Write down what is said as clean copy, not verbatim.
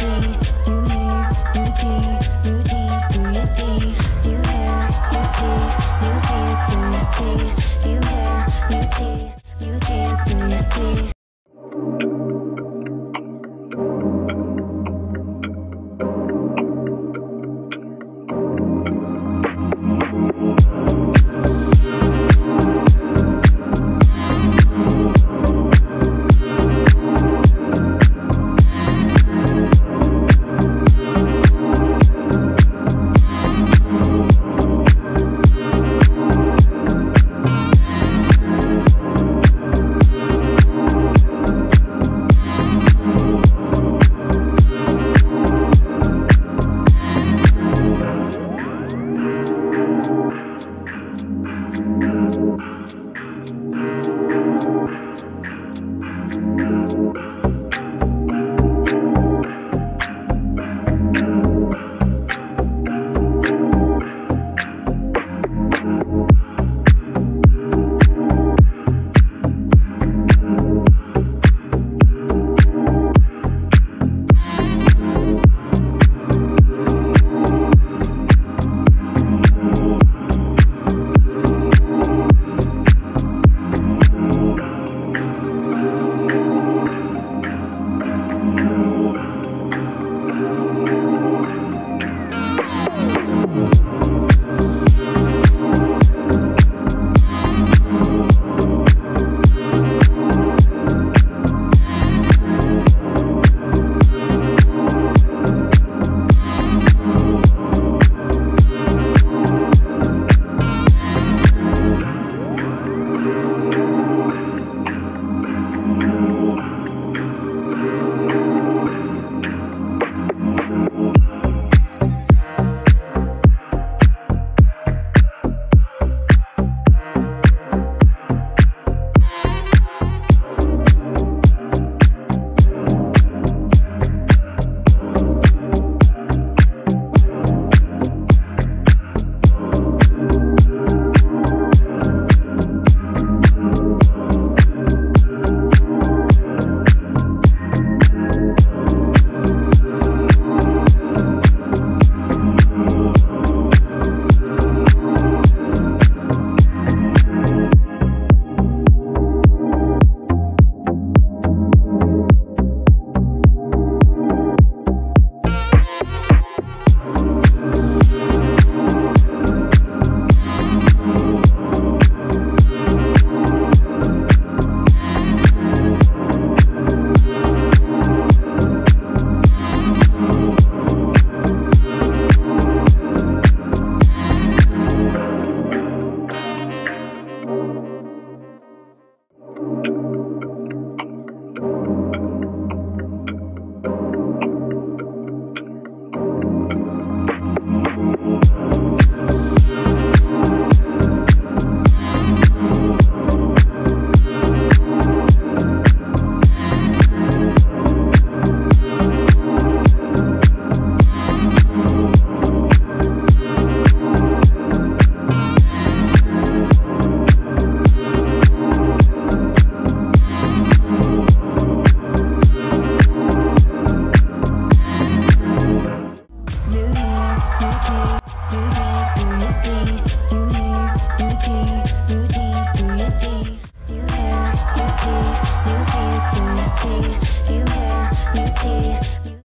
see.